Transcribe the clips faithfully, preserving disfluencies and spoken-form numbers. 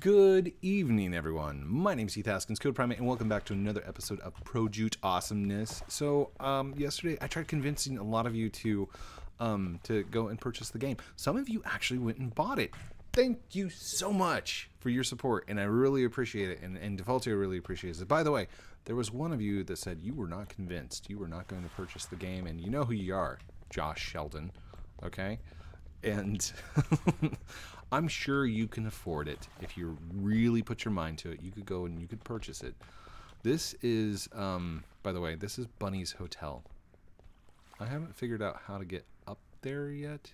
Good evening, everyone. My name is Heath Haskins, CodePrime eight, and welcome back to another episode of Projoot Awesomeness. So, um, yesterday I tried convincing a lot of you to, um, to go and purchase the game. Some of you actually went and bought it. Thank you so much for your support, and I really appreciate it, and, and Defaultio really appreciates it. By the way, there was one of you that said you were not convinced, you were not going to purchase the game, and you know who you are, Josh Sheldon, okay? And I'm sure you can afford it. If you really put your mind to it, you could go and you could purchase it. This is, um, by the way, this is Bunny's Hotel. I haven't figured out how to get up there yet.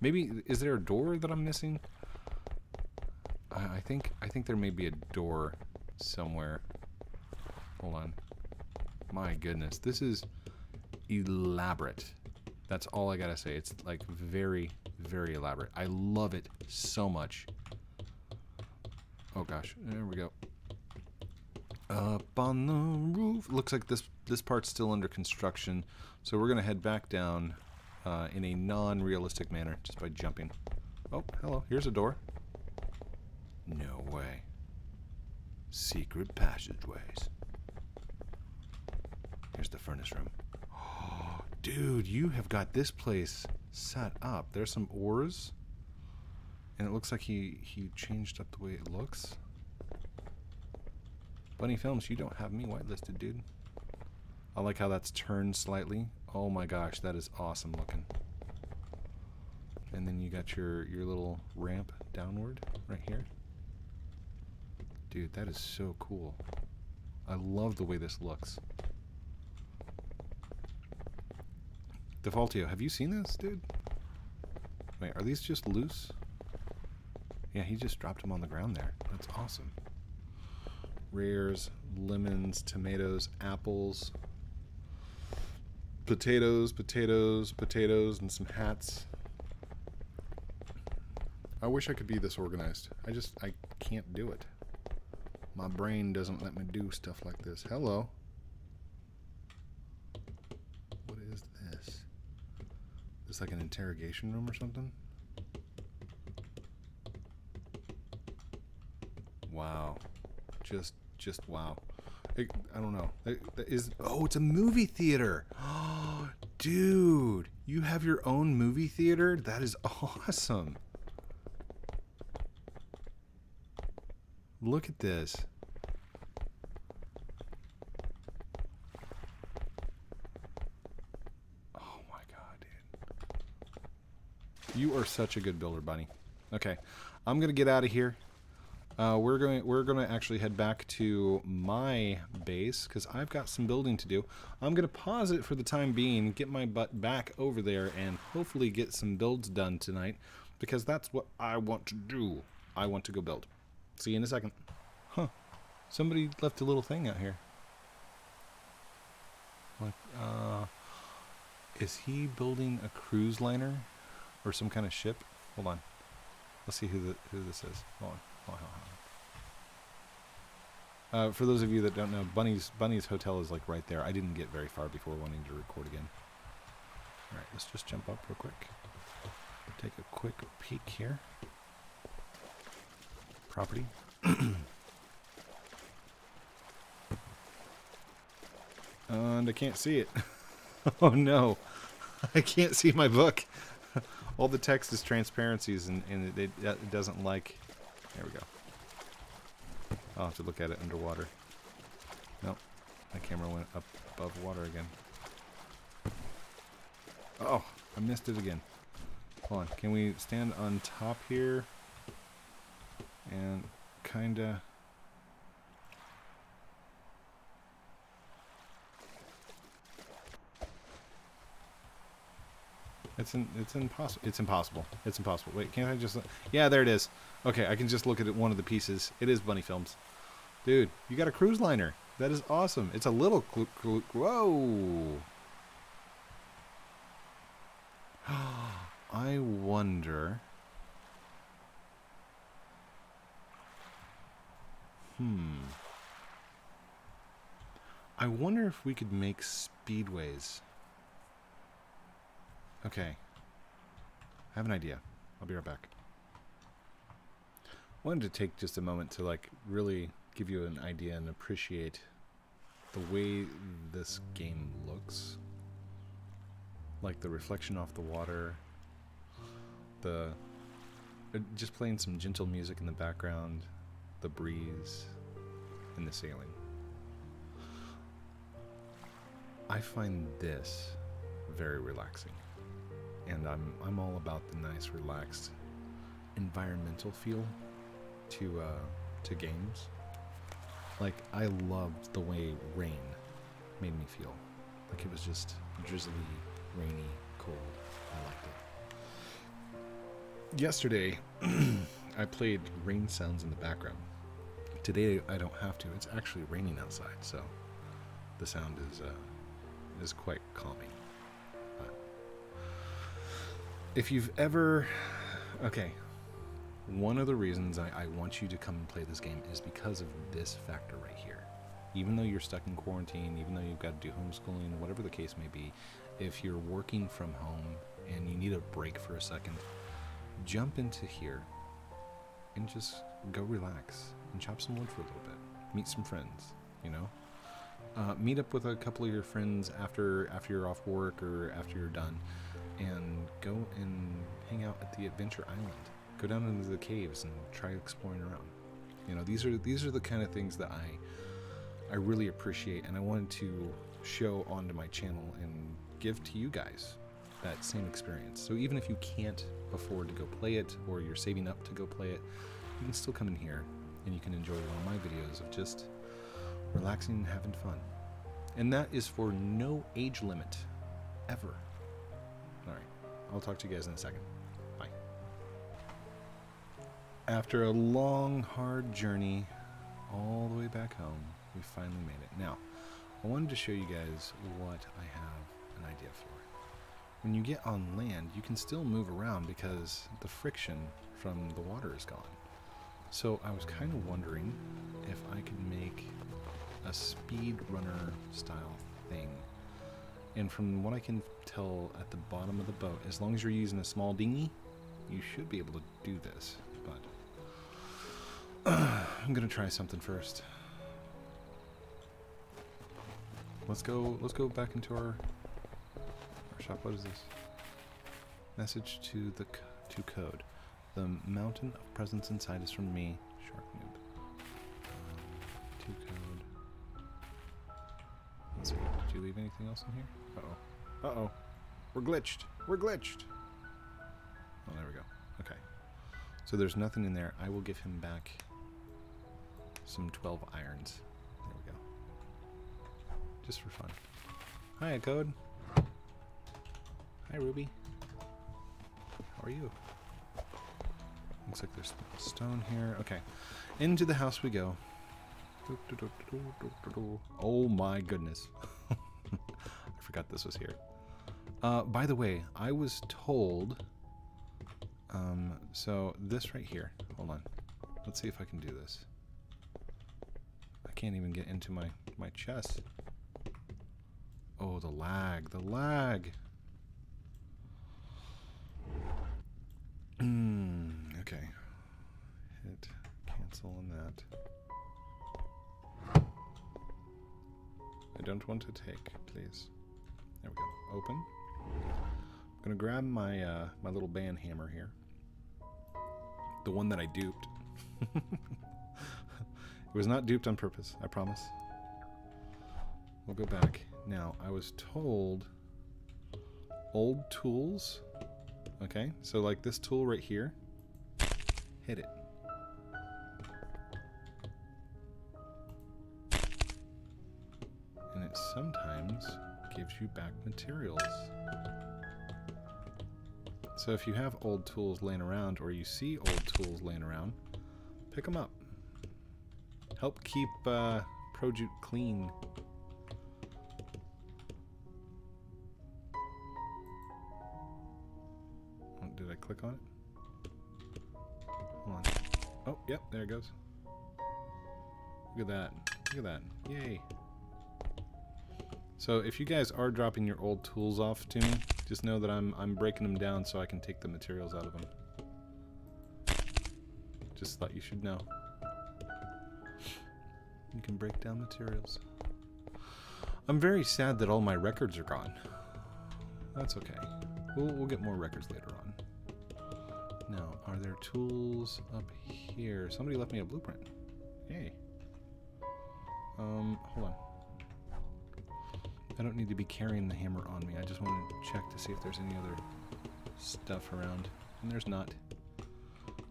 Maybe, is there a door that I'm missing? I, I think, I think there may be a door somewhere. Hold on. My goodness, this is elaborate. That's all I gotta say. It's like very, very elaborate. I love it so much. Oh gosh, there we go. Up on the roof. Looks like this this part's still under construction, so we're gonna head back down uh, in a non-realistic manner just by jumping. Oh, hello. Here's a door. No way. Secret passageways. Here's the furnace room. Dude, you have got this place set up. There's some ores, and it looks like he, he changed up the way it looks. Bunny Films, you don't have me whitelisted, dude. I like how that's turned slightly. Oh my gosh, that is awesome looking. And then you got your, your little ramp downward right here. Dude, that is so cool. I love the way this looks. Defaultio, have you seen this, dude? Wait, are these just loose? Yeah, he just dropped them on the ground there. That's awesome. Rares, lemons, tomatoes, apples, potatoes, potatoes, potatoes, and some hats. I wish I could be this organized. I just, I can't do it. My brain doesn't let me do stuff like this. Hello. What is this? It's like an interrogation room or something. Wow, just just wow. I, I don't know. It, it is oh, it's a movie theater. Oh, dude, you have your own movie theater? That is awesome. Look at this. You are such a good builder, Bunny. Okay, I'm gonna get out of here. Uh, we're going we're gonna actually head back to my base because I've got some building to do. I'm gonna pause it for the time being, get my butt back over there, and hopefully get some builds done tonight because that's what I want to do. I want to go build. See you in a second. Huh? Somebody left a little thing out here. Like, uh, is he building a cruise liner? Or some kind of ship. Hold on. Let's see who the, who this is. Hold on. Hold on, hold on. Uh, for those of you that don't know, Bunny's Bunny's Hotel is like right there. I didn't get very far before wanting to record again. All right, let's just jump up real quick. Take a quick peek here. Property. And I can't see it. Oh no, I can't see my book. All the text is transparencies, and, and it, it, it doesn't like... There we go. I'll have to look at it underwater. Nope. My camera went up above water again. Oh, I missed it again. Hold on. Can we stand on top here? And kinda... It's in, it's impossible. It's impossible. It's impossible. Wait, can't I just... Yeah, there it is. Okay, I can just look at one of the pieces. It is Bunny Films. Dude, you got a cruise liner. That is awesome. It's a little... Whoa! I wonder... Hmm. I wonder if we could make speedways. Okay, I have an idea. I'll be right back. wanted to take just a moment to like really give you an idea and appreciate the way this game looks. Like the reflection off the water, the just playing some gentle music in the background, the breeze, and the sailing. I find this very relaxing, and I'm I'm all about the nice, relaxed environmental feel to uh, to games. Like I loved the way rain made me feel, like it was just drizzly, rainy, cold. I liked it. Yesterday, I played rain sounds in the background. Today, I don't have to. It's actually raining outside, so the sound is uh, is quite calming. But if you've ever, okay, one of the reasons I, I want you to come and play this game is because of this factor right here. Even though you're stuck in quarantine, even though you've got to do homeschooling, whatever the case may be, if you're working from home and you need a break for a second, jump into here and just go relax and chop some wood for a little bit. Meet some friends, you know? Uh, meet up with a couple of your friends after, after you're off work or after you're done, and go and hang out at the Adventure Island. Go down into the caves and try exploring around. You know, these are, these are the kind of things that I... I really appreciate, and I wanted to show onto my channel and give to you guys that same experience. So even if you can't afford to go play it, or you're saving up to go play it, you can still come in here and you can enjoy one of my videos of just relaxing and having fun. And that is for no age limit, ever. All right, I'll talk to you guys in a second. Bye. After a long, hard journey all the way back home, we finally made it. Now, I wanted to show you guys what I have an idea for. When you get on land, you can still move around because the friction from the water is gone. So I was kind of wondering if I could make a speedrunner style thing. And from what I can tell at the bottom of the boat, as long as you're using a small dinghy, you should be able to do this. But uh, I'm gonna try something first. Let's go, let's go back into our, our shop. What is this? Message to the to Code. The mountain of presence inside is from me, Sharknub. Um, to Code. Let's see, did you leave anything else in here? Uh-oh. Uh-oh. We're glitched. We're glitched. Oh, there we go. Okay. So there's nothing in there. I will give him back some twelve irons. Just for fun. Hi, Akode. Hi, Ruby. How are you? Looks like there's stone here. Okay. Into the house we go. Oh my goodness. I forgot this was here. Uh, by the way, I was told... Um, so this right here. Hold on. Let's see if I can do this. I can't even get into my, my chest. Oh, the lag, the lag. Okay. Hit cancel on that. I don't want to take, please. There we go. Open. I'm gonna grab my uh, my little band hammer here. The one that I duped. It was not duped on purpose, I promise. We'll go back. Now, I was told old tools, okay? So like this tool right here, hit it. And it sometimes gives you back materials. So if you have old tools laying around, or you see old tools laying around, pick them up. Help keep uh, Projoot clean. Click on it. Hold on. Oh, yep, there it goes. Look at that. Look at that. Yay. So if you guys are dropping your old tools off to me, just know that I'm I'm breaking them down so I can take the materials out of them. Just thought you should know. You can break down materials. I'm very sad that all my records are gone. That's okay. We'll, we'll get more records later on. Now, are there tools up here? Somebody left me a blueprint. Yay. Um, hold on. I don't need to be carrying the hammer on me. I just want to check to see if there's any other stuff around. And there's not.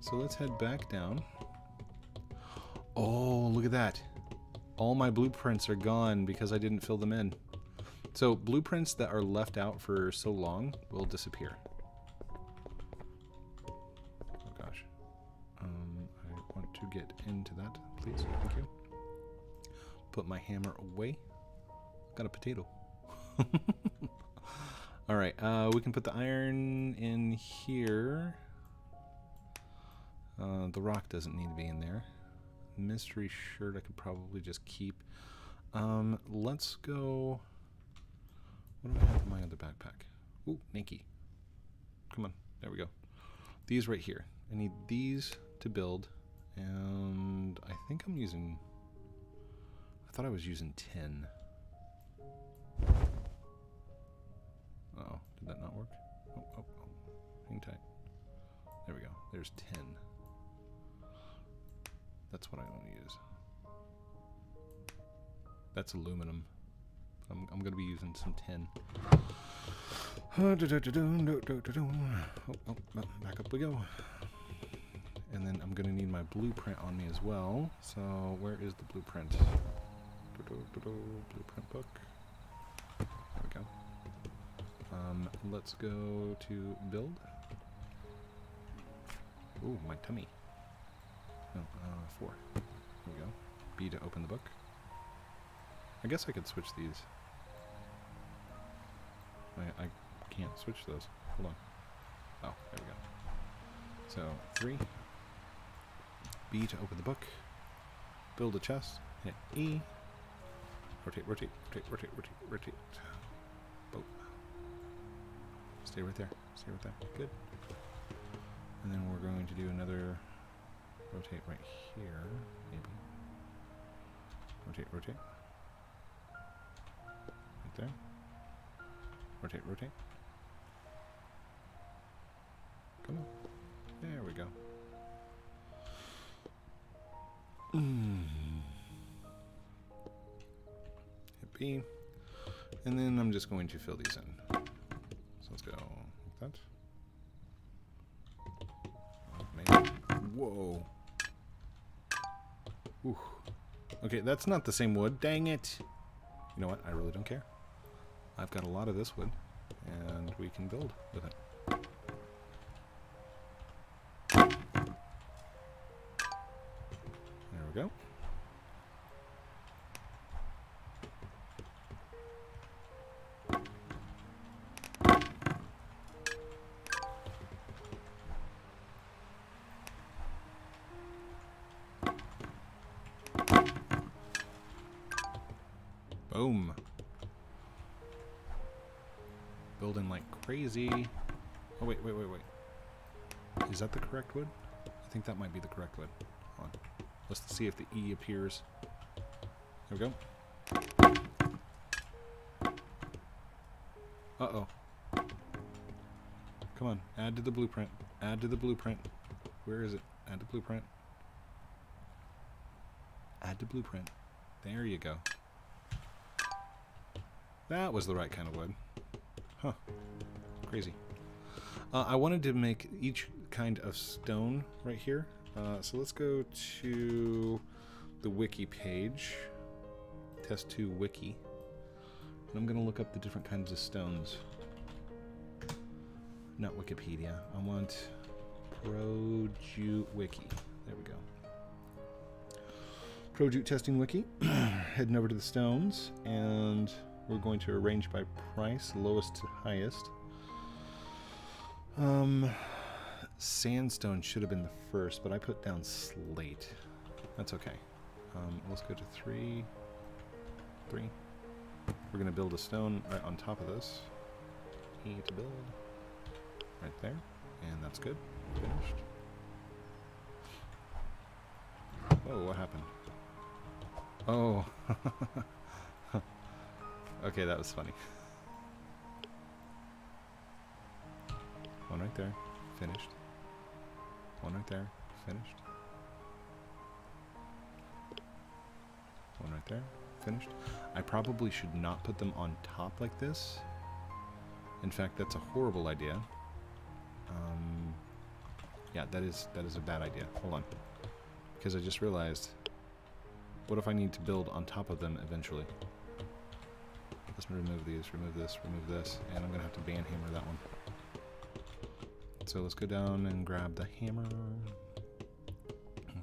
So let's head back down. Oh, look at that. All my blueprints are gone because I didn't fill them in. So blueprints that are left out for so long will disappear. Oh gosh. Um, I want to get into that, please. Thank you. Put my hammer away. Got a potato. All right, uh, we can put the iron in here. Uh, the rock doesn't need to be in there. Mystery shirt I could probably just keep. Um, let's go. What do I have in my other backpack? Ooh, Nike. Come on, there we go. These right here. I need these to build, and I think I'm using, I thought I was using ten. Uh-oh, did that not work? Oh, oh, oh, hang tight. There we go, there's ten. That's what I want to use. That's aluminum. I'm, I'm going to be using some tin. Oh, oh, back up we go. And then I'm going to need my blueprint on me as well. So where is the blueprint? Blueprint book. There we go. Um, let's go to build. Ooh, my tummy. No, uh, four. There we go. B to open the book. I guess I could switch these. I, I can't switch those. Hold on. Oh, there we go. So, three. B to open the book. Build a chest. Hit E. Rotate, rotate, rotate, rotate, rotate, rotate. Boom. Stay right there. Stay right there. Good. And then we're going to do another rotate right here, maybe. Rotate, rotate. Right there. Rotate, rotate. Come on. There we go. Mm. Hit B. And then I'm just going to fill these in. So let's go like that. Whoa. Ooh. Okay, that's not the same wood. Dang it. You know what? I really don't care. I've got a lot of this wood, and we can build with it. There we go. Boom. Building like crazy. Oh, wait, wait, wait, wait. Is that the correct wood? I think that might be the correct wood. Hold on. Let's see if the E appears. There we go. Uh-oh. Come on. Add to the blueprint. Add to the blueprint. Where is it? Add to blueprint. Add to blueprint. There you go. That was the right kind of wood. Huh. Crazy. Uh, I wanted to make each kind of stone right here. Uh, so let's go to the wiki page. test two wiki. And I'm going to look up the different kinds of stones. Not Wikipedia. I want ProJoot Wiki. There we go. ProJoot testing wiki. Heading over to the stones and we're going to arrange by price, lowest to highest. Um, sandstone should have been the first, but I put down slate. That's okay. Um, let's go to three. Three. We're going to build a stone right on top of this. E to build. Right there. And that's good. Finished. Whoa, what happened? Oh. Okay, that was funny. One right there. Finished. One right there. Finished. One right there. Finished. I probably should not put them on top like this. In fact, that's a horrible idea. Um, yeah, that is that is a bad idea. Hold on. Because I just realized, what if I need to build on top of them eventually? Let's remove these, remove this, remove this, and I'm going to have to ban hammer that one. So let's go down and grab the hammer. Come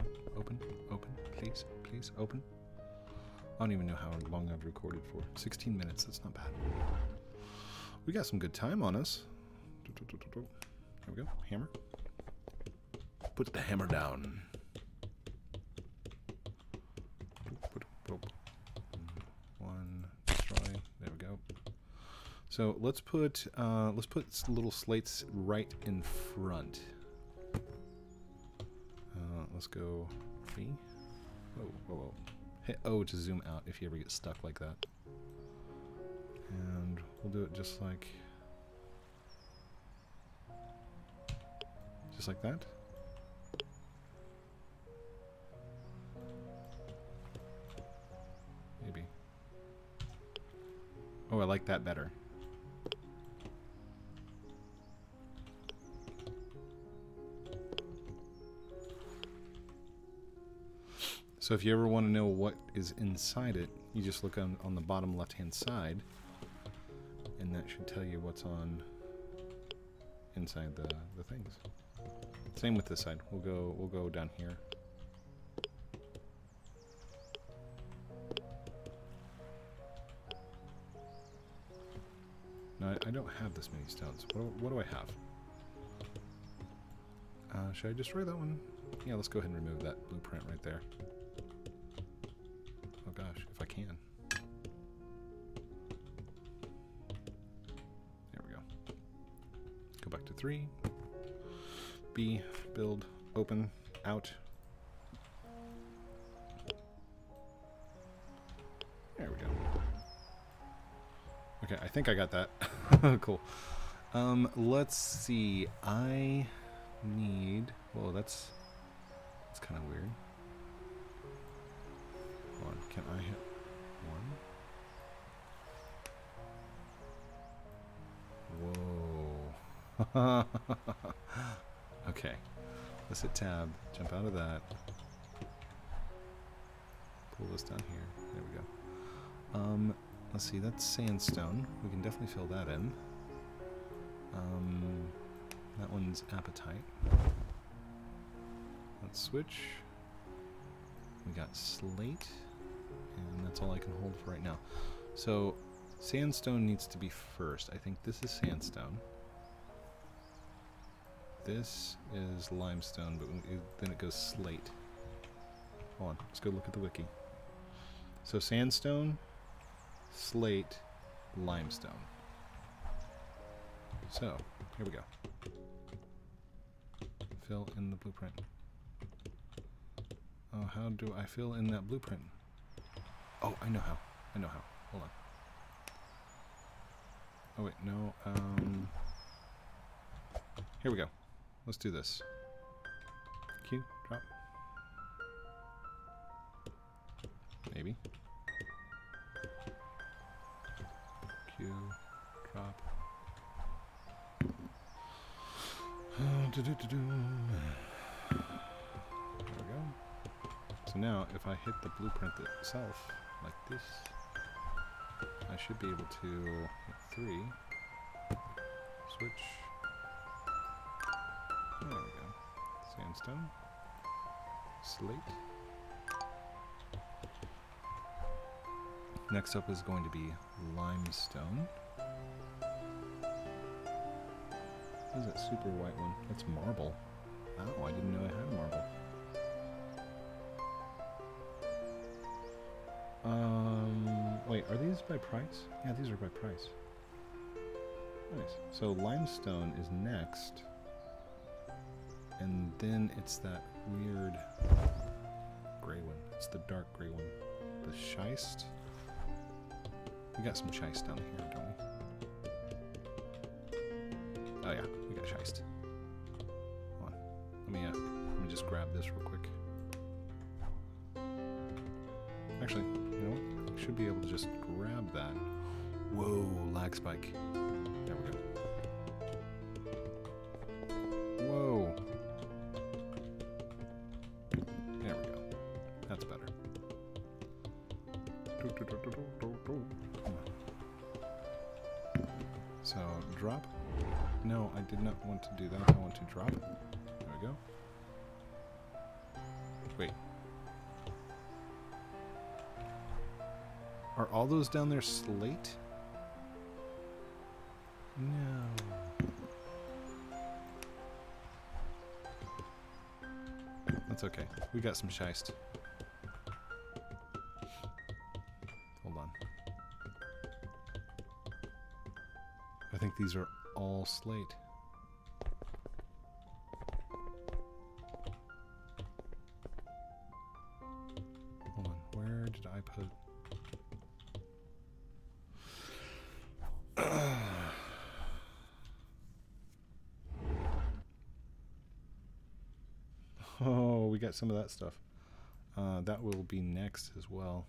on, open, open, please, please, open. I don't even know how long I've recorded for. sixteen minutes, that's not bad. We got some good time on us. There we go, hammer. Put the hammer down. One, destroy. There we go. So let's put uh, let's put little slates right in front. Uh, let's go B. Whoa, whoa, whoa! Hit O to zoom out if you ever get stuck like that. And we'll do it just like just like that. Maybe. Oh, I like that better. So if you ever want to know what is inside it, you just look on, on the bottom left-hand side, and that should tell you what's on inside the, the things. Same with this side. We'll go we'll go down here. I don't have this many stones. What do, what do I have? Uh, should I destroy that one? Yeah, let's go ahead and remove that blueprint right there. Oh gosh, if I can. There we go. Go back to three. B, build, open, out. There we go. Okay, I think I got that. Cool. Um, let's see. I need... Whoa, that's... That's kind of weird. Hold on. Can I hit one? Whoa. Okay. Let's hit tab. Jump out of that. Pull this down here. There we go. Um... Let's see, that's sandstone. We can definitely fill that in. Um, that one's appetite. Let's switch. We got slate, and that's all I can hold for right now. So sandstone needs to be first. I think this is sandstone. This is limestone, but it, then it goes slate. Hold on, let's go look at the wiki. So sandstone, slate, limestone. So, here we go. Fill in the blueprint. Oh, how do I fill in that blueprint? Oh, I know how. I know how. Hold on. Oh, wait, no. Um, here we go. Let's do this. Q, drop. Maybe. Drop. Uh, do do do do. There we go. So now, if I hit the blueprint itself like this, I should be able to hit three. Switch. There we go. Sandstone. Slate. Next up is going to be limestone. What is that super white one? That's marble. Oh, I didn't know I had marble. Um, wait, are these by price? Yeah, these are by price. Nice. So limestone is next. And then it's that weird gray one. It's the dark gray one. The schist. We got some schist down here, don't we? Oh yeah, we got schist. Hold on. Let me, uh, let me just grab this real quick. Actually, you know what? I should be able to just grab that. Whoa, lag spike. There we go. Whoa. There we go. That's better. So, drop. No, I did not want to do that. I want to drop. There we go. Wait. Are all those down there slate? No. That's okay. We got some schist. Hold on. I think these are all slate. Hold on. Where did I put... Oh, we got some of that stuff. Uh, that will be next as well.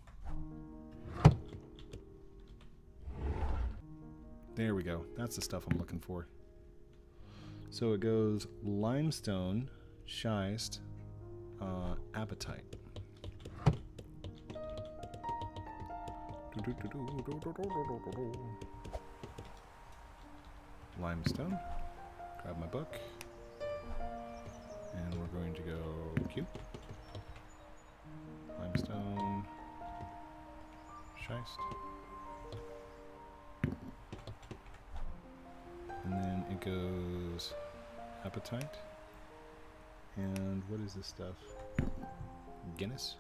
There we go. That's the stuff I'm looking for. So it goes limestone, schist, uh, apatite. Limestone. Grab my book. And we're going to go cube, limestone, schist, and then it goes apatite, and what is this stuff? Guinness?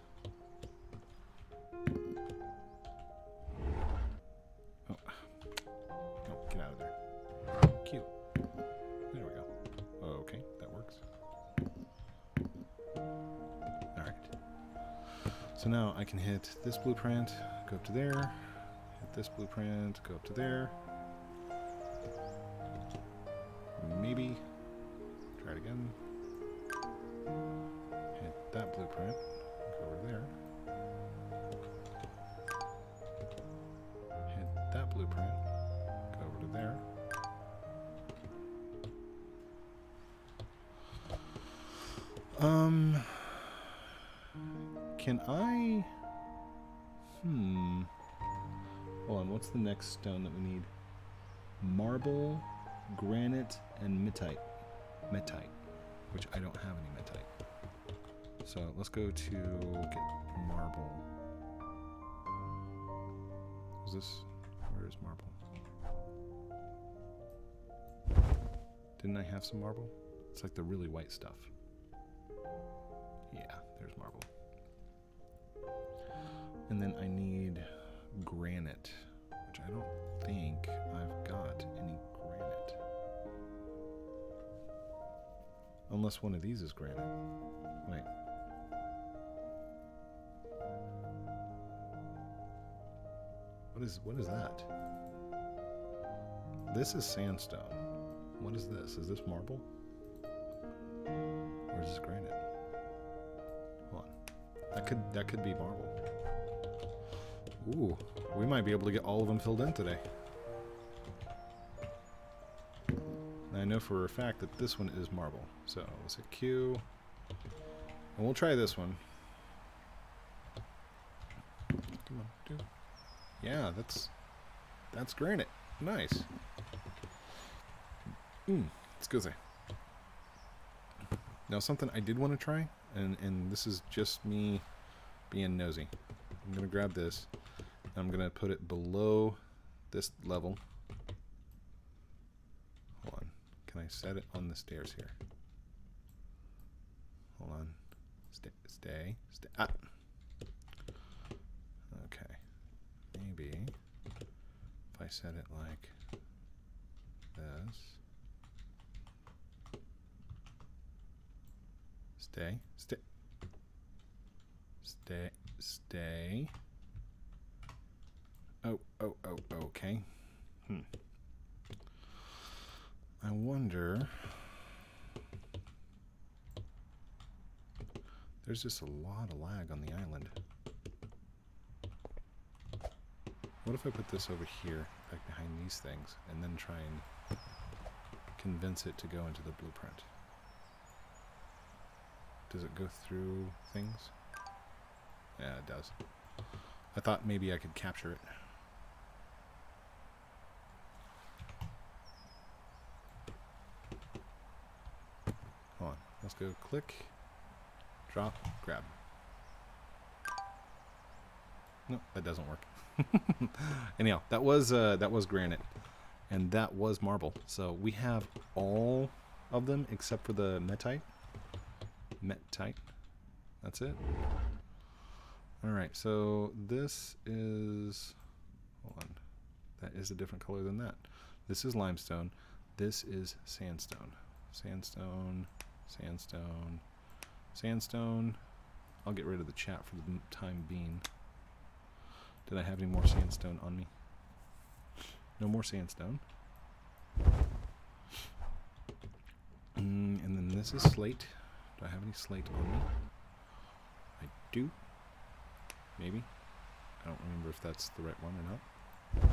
Oh, no, get out of there. Cube. There we go. Okay, that works. So now I can hit this blueprint, go up to there, hit this blueprint, go up to there. Maybe. Try it again. Hit that blueprint, go over there. Hit that blueprint, go over to there. Um... Can I, hmm, hold on, what's the next stone that we need? Marble, granite, and mettite, mettite, which I don't have any mettite. So let's go to get marble. Is this, where is marble? Didn't I have some marble? It's like the really white stuff. Yeah, there's marble. And then I need granite, which I don't think I've got any granite. Unless one of these is granite. Wait. What is, what is that? This is sandstone. What is this? Is this marble? Or is this granite? Hold on. That could, that could be marble. Ooh, we might be able to get all of them filled in today. And I know for a fact that this one is marble. So let's hit Q. And we'll try this one. Come on, dude. Yeah, that's that's granite. Nice. Mmm, excuse me. Now something I did want to try, and, and this is just me being nosy. I'm gonna grab this. I'm gonna put it below this level. Hold on. Can I set it on the stairs here? Hold on. Stay. Stay. Stay. Ah. Okay. Maybe if I set it like this. Stay, stay, stay, stay. Oh, oh, oh, okay. Hmm. I wonder. There's just a lot of lag on the island. What if I put this over here, back behind these things, and then try and convince it to go into the blueprint? Does it go through things? Yeah, it does. I thought maybe I could capture it. Hold on. Let's go click, drop, grab. No, that doesn't work. Anyhow, that was uh, that was granite, and that was marble. So we have all of them except for the metite. Metite. That's it. All right. So this is. Hold on. That is a different color than that. This is limestone. This is sandstone. Sandstone. Sandstone. Sandstone. I'll get rid of the chat for the time being. Did I have any more sandstone on me? No more sandstone. Mm, and then this is slate. Do I have any slate on me? I do. Maybe. I don't remember if that's the right one or not.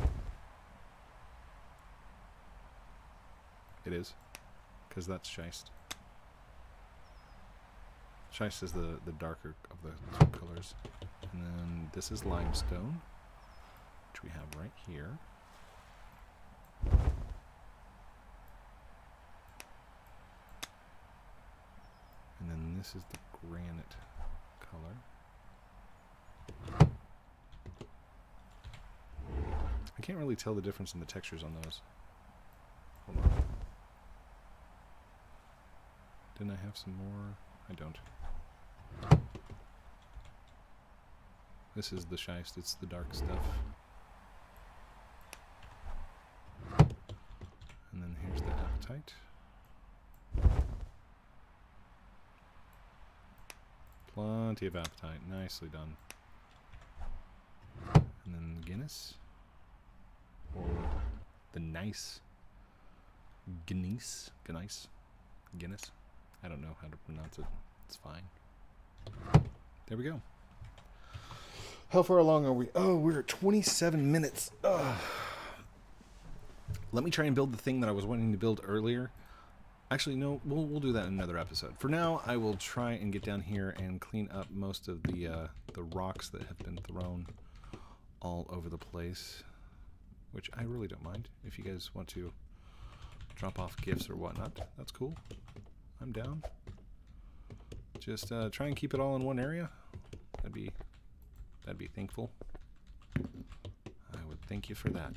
It is. Because that's schist. Schist is the, the darker of the two colors. And then this is limestone, which we have right here. And then this is the granite color. I can't really tell the difference in the textures on those. Hold on. Didn't I have some more? I don't. This is the schist, it's the dark stuff. And then here's the appetite. Plenty of appetite, nicely done. And then Guinness. Or the nice. Guinness. Guinness. Guinness. I don't know how to pronounce it. It's fine. There we go. How far along are we? Oh, we're at twenty-seven minutes. Ugh. Let me try and build the thing that I was wanting to build earlier. Actually, no, we'll, we'll do that in another episode. For now, I will try and get down here and clean up most of the, uh, the rocks that have been thrown all over the place, which I really don't mind. If you guys want to drop off gifts or whatnot, that's cool. I'm down. Just uh, try and keep it all in one area. That'd be... That'd be thankful. I would thank you for that.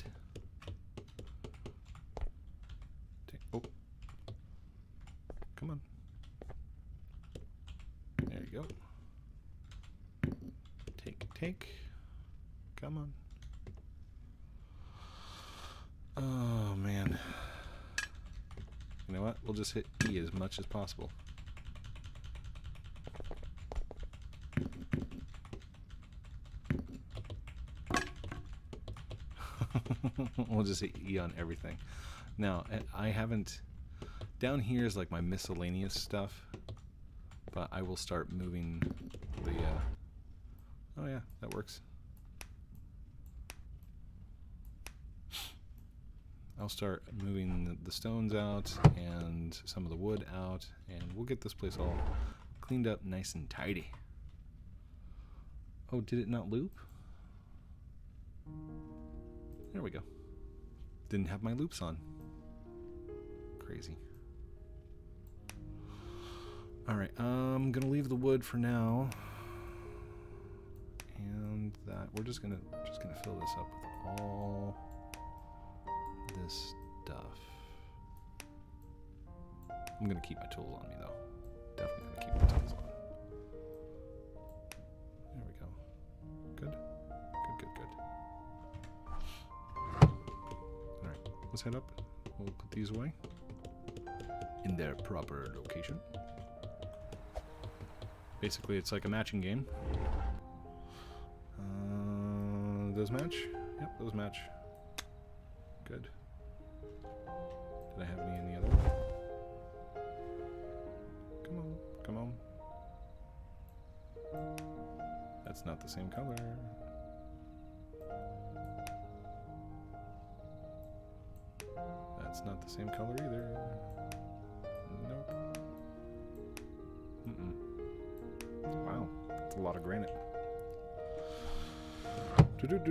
Take, oh. Come on. There you go. Take, take. Come on. Oh, man. You know what? We'll just hit E as much as possible. We'll just hit E on everything. Now, I haven't... Down here is like my miscellaneous stuff, but I will start moving the... Uh, oh yeah, that works. I'll start moving the stones out and some of the wood out, and we'll get this place all cleaned up nice and tidy. Oh, did it not loop? There we go. Didn't have my loops on. Crazy. Alright, I'm gonna leave the wood for now. And that we're just gonna just gonna fill this up with all this stuff. I'm gonna keep my tools on me though. Definitely gonna keep my tools on. There we go. Good. Good, good, good. Let's head up. We'll put these away in their proper location. Basically, it's like a matching game. Uh, those match? Yep, those match. Good. Did I have any in the other one? Come on, come on. That's not the same color. That's not the same color either. Nope. Mm-mm. Wow, that's a lot of granite. Do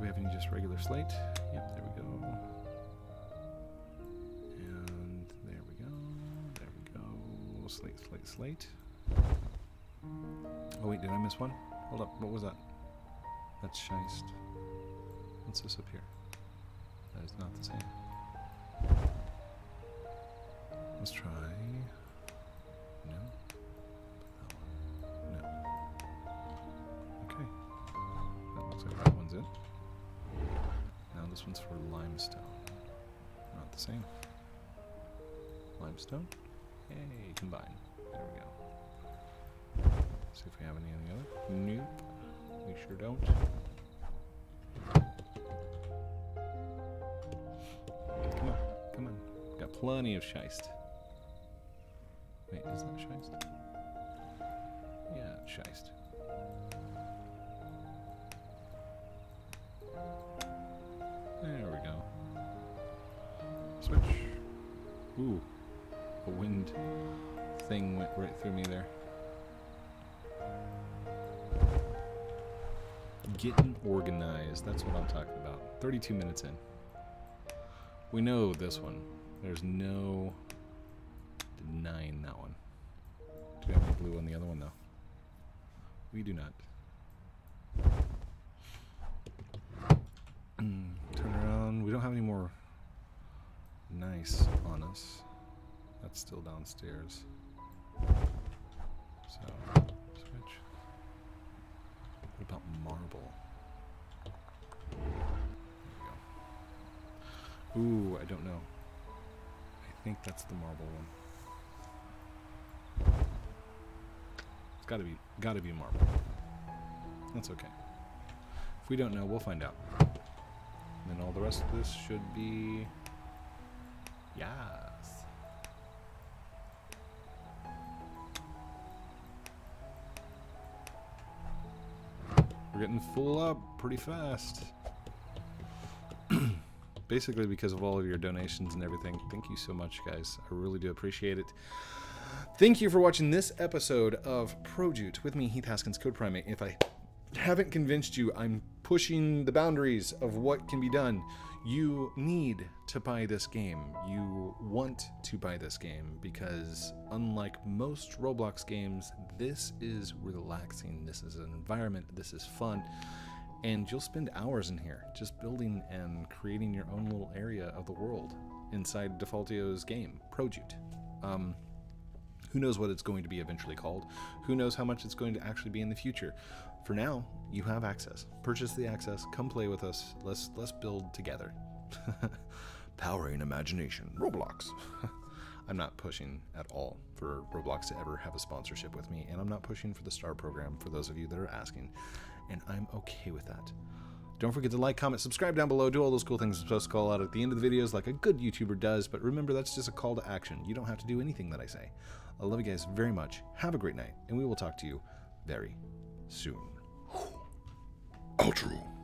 we have any just regular slate? Yep, there we go. And there we go. There we go. Slate, slate, slate. Oh wait, did I miss one? Hold up, what was that? That's schist. What's this up here? That is not the same. Let's try... No. That one. No. Okay. That looks like that one's it. Now this one's for limestone. Not the same. Limestone. Hey, combine. There we go. See if we have any in the other. Nope. We sure don't. Come on. Come on. Got plenty of schist. Wait, is that schist? Yeah, schist. There we go. Switch. Ooh. A wind thing went right through me there. Getting organized, that's what I'm talking about. thirty-two minutes in. We know this one. There's no denying that one. Do we have any blue on the other one, though? We do not. Turn around. We don't have any more nice on us. That's still downstairs. So... What about marble? There we go. Ooh, I don't know. I think that's the marble one. It's gotta be, gotta be marble. That's okay. If we don't know, we'll find out. And then all the rest of this should be... Yes! We're getting full up pretty fast. Basically because of all of your donations and everything. Thank you so much, guys. I really do appreciate it. Thank you for watching this episode of Projoot. With me, Heath Haskins, CodePrime eight. If I haven't convinced you, I'm pushing the boundaries of what can be done. You need to buy this game. You want to buy this game because unlike most Roblox games, this is relaxing. This is an environment. This is fun. And you'll spend hours in here just building and creating your own little area of the world inside Defaultio's game, Projoot. Um, who knows what it's going to be eventually called? Who knows how much it's going to actually be in the future? For now, you have access. Purchase the access. Come play with us. Let's let's build together. Powering imagination. Roblox. I'm not pushing at all for Roblox to ever have a sponsorship with me, and I'm not pushing for the Star program for those of you that are asking, and I'm okay with that. Don't forget to like, comment, subscribe down below. Do all those cool things I'm supposed to call out at the end of the videos like a good YouTuber does, but remember, that's just a call to action. You don't have to do anything that I say. I love you guys very much. Have a great night, and we will talk to you very soon. Outro.